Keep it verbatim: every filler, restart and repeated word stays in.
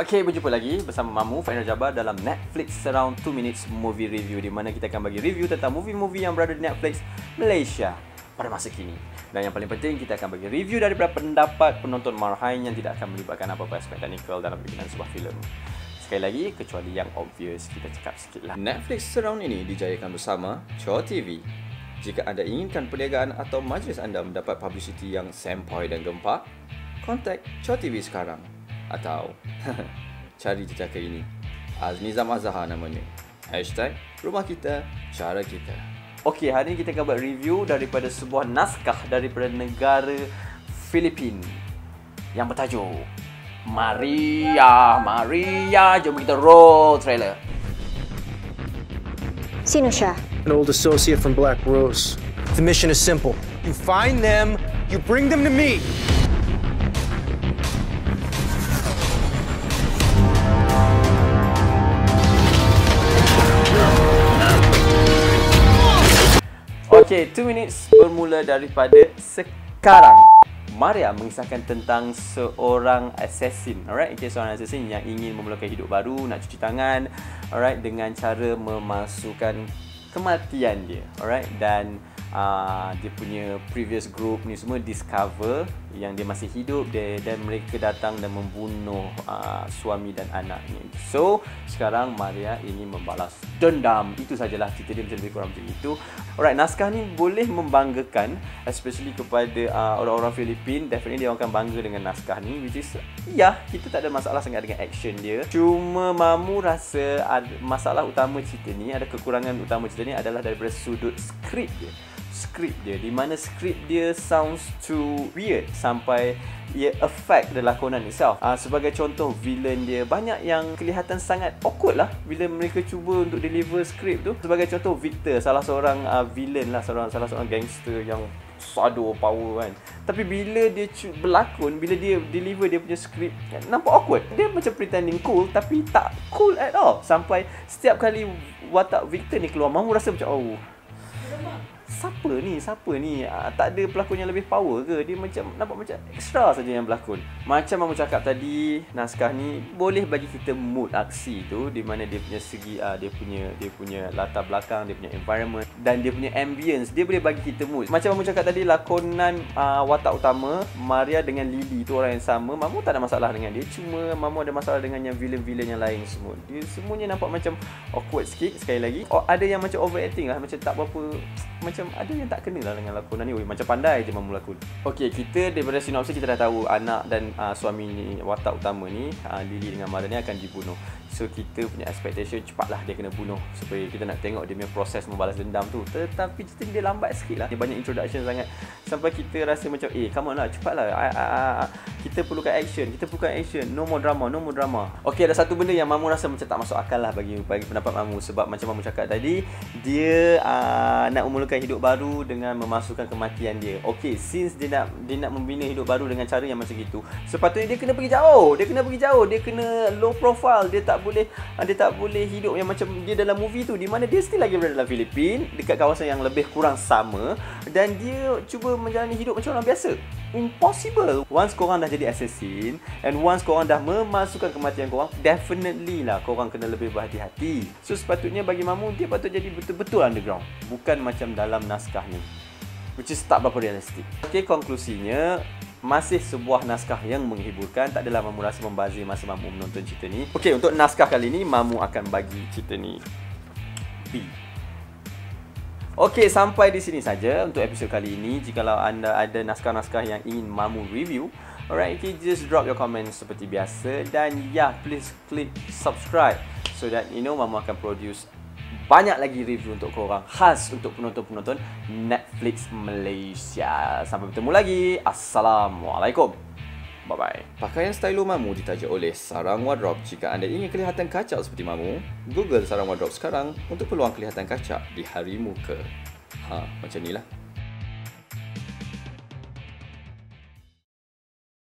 Okey, berjumpa lagi bersama Mamu, Faindra Jabbar dalam Netflix Surround two Minutes Movie Review, di mana kita akan bagi review tentang movie-movie yang berada di Netflix Malaysia pada masa kini. Dan yang paling penting, kita akan bagi review daripada pendapat penonton marhain yang tidak akan melibatkan apa-apa aspek teknikal dalam bikinan sebuah filem. Sekali lagi, kecuali yang obvious, kita cakap sikit lah. Netflix Surround ini dijayakan bersama Chow T V. Jika anda inginkan perniagaan atau majlis anda mendapat publicity yang sempoi dan gempar, kontak Chow T V sekarang. Atau cari jejaka ini, Azmizam Azhana namanya. Hashtag rumah kita, cara kita. Okey, hari ini kita akan buat review daripada sebuah naskah daripada negara Filipina yang bertajuk Maria Maria. Jom kita roll trailer. Sinusha, an old associate from Black Rose. The mission is simple. You find them, you bring them to me. Okay, two minutes bermula daripada sekarang. Maria mengisahkan tentang seorang assassin. Alright, okay, seorang assassin yang ingin memulakan hidup baru, nak cuci tangan, alright, dengan cara memasukkan kematian dia. Alright, dan uh, dia punya previous group ni semua discover yang dia masih hidup dia, dan mereka datang dan membunuh uh, suami dan anaknya. So, sekarang Maria ingin membalas dendam. Itu sajalah cerita dia, macam lebih kurang macam itu. Alright, naskah ni boleh membanggakan, especially kepada uh, orang-orang Filipin. Definitely dia orang akan bangga dengan naskah ni, which is, ya, kita tak ada masalah sangat dengan action dia. Cuma Mamu rasa ada masalah utama cerita ni, ada kekurangan utama cerita ni adalah daripada sudut skrip dia. Skrip dia, di mana skrip dia sounds too weird sampai ia affect the lakonan itself. Uh, sebagai contoh, villain dia banyak yang kelihatan sangat awkward lah bila mereka cuba untuk deliver skrip tu. Sebagai contoh, Victor, salah seorang uh, villain lah, salah, salah seorang gangster yang sado power kan. Tapi bila dia berlakon, bila dia deliver dia punya skrip, nampak awkward. Dia macam pretending cool tapi tak cool at all. Sampai setiap kali watak Victor ni keluar, Mamu rasa macam, oh, siapa ni? Siapa ni? Aa, tak ada pelakon yang lebih power ke? Dia macam nampak macam extra saja yang berlakon. Macam Mamu cakap tadi, naskah ni boleh bagi kita mood aksi tu, di mana dia punya segi aa, dia punya dia punya latar belakang, dia punya environment dan dia punya ambience, dia boleh bagi kita mood. Macam Mamu cakap tadi, lakonan aa, watak utama Maria dengan Lily tu orang yang sama. Mamu tak ada masalah dengan dia. Cuma Mamu ada masalah dengan yang villain-villain yang lain semua. Dia semuanya nampak macam awkward sikit, sekali lagi. Or, ada yang macam overacting lah, macam tak berapa, macam ada yang tak kena lah dengan lakonan ni. Oi, macam pandai je Mamu lakon. Okey, kita daripada sinopsis kita dah tahu anak dan uh, suami ni, watak utama ni, uh, Lily dengan Maria ni akan dibunuh. So kita punya expectation cepatlah dia kena bunuh supaya kita nak tengok dia punya proses membalas dendam tu. Tetapi cerita dia lambat sikit lah. Dia banyak introduction sangat sampai kita rasa macam, eh, come on lah, cepatlah. I, I, I, kita perlukan action, kita perlukan action. No more drama, no more drama. Okey, ada satu benda yang Mamu rasa macam tak masuk akal lah bagi bagi pendapat Mamu, sebab macam Mamu cakap tadi, dia uh, nak memulakan hidup baru dengan memasukkan kematian dia. Okey, since dia nak dia nak membina hidup baru dengan cara yang macam gitu, sepatutnya dia kena pergi jauh, dia kena pergi jauh, dia kena low profile, dia tak boleh dia tak boleh hidup yang macam dia dalam movie tu, di mana dia still lagi berada dalam Filipina, dekat kawasan yang lebih kurang sama, dan dia cuba menjalani hidup macam orang biasa. Impossible. Once korang dah jadi assassin and once korang dah memasukkan kematian korang, definitely lah korang kena lebih berhati-hati. So sepatutnya bagi Mamu, dia patut jadi betul-betul underground, bukan macam dalam naskah ni, which is tak berapa realistik. Okay, konklusinya, masih sebuah naskah yang menghiburkan. Tak adalah Mamu rasa membazir masa Mamu menonton cerita ni. Okey, untuk naskah kali ni, Mamu akan bagi cerita ni B. Okey, sampai di sini saja untuk episod kali ini. Jikalau anda ada naskah-naskah yang ingin Mamu review, alright, okay, just drop your comments seperti biasa. Dan ya, yeah, please click subscribe so that you know Mamu akan produce banyak lagi review untuk korang, khas untuk penonton-penonton Netflix Malaysia. Sampai bertemu lagi. Assalamualaikum. Bye-bye. Pakaian stylo Mamu ditaja oleh Sarang Wardrop. Jika anda ingin kelihatan kacak seperti Mamu, Google Sarang Wardrop sekarang untuk peluang kelihatan kacak di hari muka. Ha, macam ni lah.